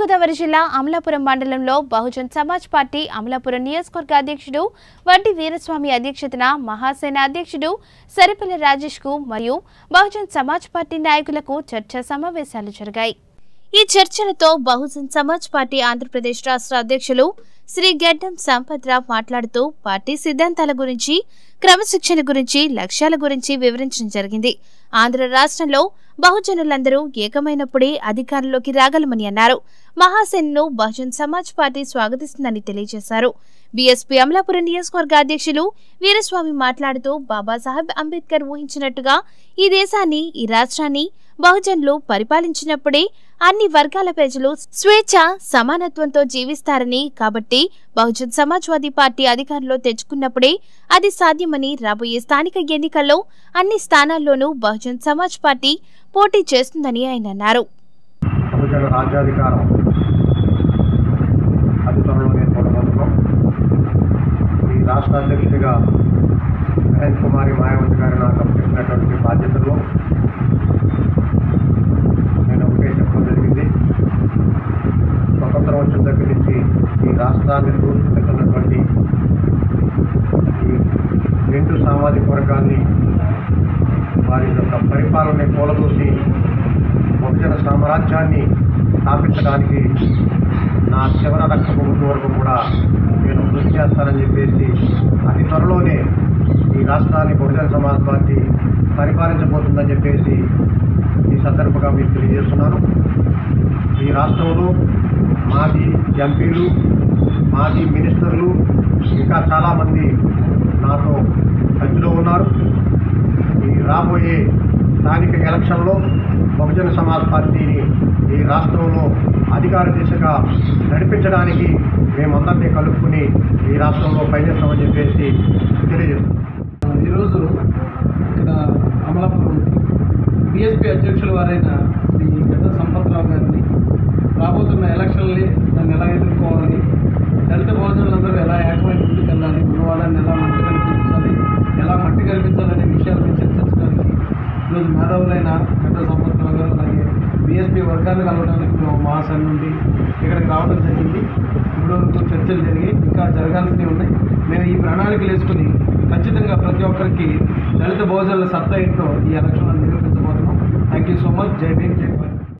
తూర్పుగోదావరి జిల్లా అమలాపురం మండలంలో బహుజన్ సమాజ్ పార్టీ అమలాపురం నియోజకవర్గ అధ్యక్షుడు వడ్డి వీరస్వామి అధ్యక్షతన మహాసేన అధ్యక్షుడు సరిపల్ల రాజేష్ కు మరియు బహుజన్ సమాజ్ పార్టీ నాయకులకు చర్చా సమావేశాలు జరిగాయి. ఈ చర్చలతో బహుజన్ సమాజ్ పార్టీ ఆంధ్రప్రదేశ్ రాష్ట్ర అధ్యక్షులు శ్రీ గడ్డం సంపత్రావు మాట్లాడుతూ పార్టీ సిద్ధాంతాల గురించి, క్రమశిక్షణ గురించి, లక్ష్యాల గురించి వివరించడం జరిగింది. ఆంధ్ర రాష్ట్రంలో బహుజనులందరూ ఏకమైనప్పుడే అధికారంలోకి రాగలమని అన్నారు. మహాసేనను బహుజన్ సమాజ్ పార్టీ స్వాగతిస్తుందని తెలియజేశారు. బీఎస్పీ అమలాపురం నియోజకవర్గ అధ్యక్షులు వీరస్వామి మాట్లాడుతూ బాబా సాహెబ్ అంబేద్కర్ ఊహించినట్టుగా ఈ దేశాన్ని, ఈ రాష్ట్రాన్ని బహుజనులు పరిపాలించినప్పుడే అన్ని వర్గాల ప్రజలు స్వేచ్ఛ, సమానత్వంతో జీవిస్తారని, కాబట్టి బహుజన్ సమాజ్వాదీ పార్టీ అధికారంలో తెచ్చుకున్నప్పుడే అది సాధ్యమని రాబోయే స్థానిక ఎన్నికల్లో అన్ని స్థానాల్లోనూ బహుజన్ సమాజ్ పార్టీ పోటీ చేస్తుందని ఆయన అన్నారు. రాష్ట్ర అధ్యక్షుడిగా మహేష్ కుమారి మాయావతి గారు నాకు అప్పచెప్పినటువంటి బాధ్యతలో నేను ఒకటే చెప్పడం జరిగింది. స్వతంత్రం వచ్చిన దగ్గర నుంచి ఈ రాష్ట్రాన్ని దూసుకున్నటువంటి ఈ రెండు సామాజిక వర్గాన్ని వారి యొక్క పరిపాలనని కూలదూసి బహుజన సామ్రాజ్యాన్ని స్థాపించడానికి నా చివరి రక్తపు ముందు వరకు కూడా నేను కృషి చేస్తానని చెప్పేసి అతి త్వరలోనే ఈ రాష్ట్రాన్ని బహుజన సమాజ్ పార్టీ పరిపాలించబోతుందని చెప్పేసి ఈ సందర్భంగా మీకు తెలియజేస్తున్నాను. ఈ రాష్ట్రంలో మాజీ ఎంపీలు, మాజీ మినిస్టర్లు ఇంకా చాలామంది నాతో టచ్లో ఉన్నారు. ఈ రాబోయే స్థానిక ఎలక్షన్లో బహుజన సమాజ్ పార్టీని ఈ రాష్ట్రంలో అధికార దిశగా నడిపించడానికి మేమందరినీ కలుపుకుని ఈ రాష్ట్రంలో పనిచేస్తామని చెప్పేసి తెలియజేస్తున్నాం. ఈరోజు ఇక్కడ అమలాపురం బీఎస్పీ అధ్యక్షుల వారైన శ్రీ గడ్డం సంపత్రావు గారిని రాబోతున్న ఎలక్షన్లని దాన్ని ఎలా ఎదుర్కోవాలి, దళిత బహుజనులందరూ ఎలా ఏకమై ముందుకు వెళ్ళాలి, గురువాళ్ళని ఎలా మట్టి కల్పించాలి, ఎలా మట్టి కల్పించాలనే విషయాలను చర్చించడానికి ఈరోజు మేధావులైన గడ్డం సంపత్రావు గారు అలాగే బీఎస్పీ వర్గాన్ని కలవడానికి మేము మహాసన్ నుండి ఇక్కడికి రావడం జరిగింది. ఇప్పటివరకు చర్చలు జరిగి ఇంకా జరగాల్సినవి ఉన్నాయి. మేము ఈ ప్రణాళికలు వేసుకుని ఖచ్చితంగా ప్రతి ఒక్కరికి దళిత బహుజనుల సత్తా ఏంటో ఈ ఎలక్షన్లో నిరూపించబోతున్నాం. Thank you so much. జై భీమ్, జై భారత్.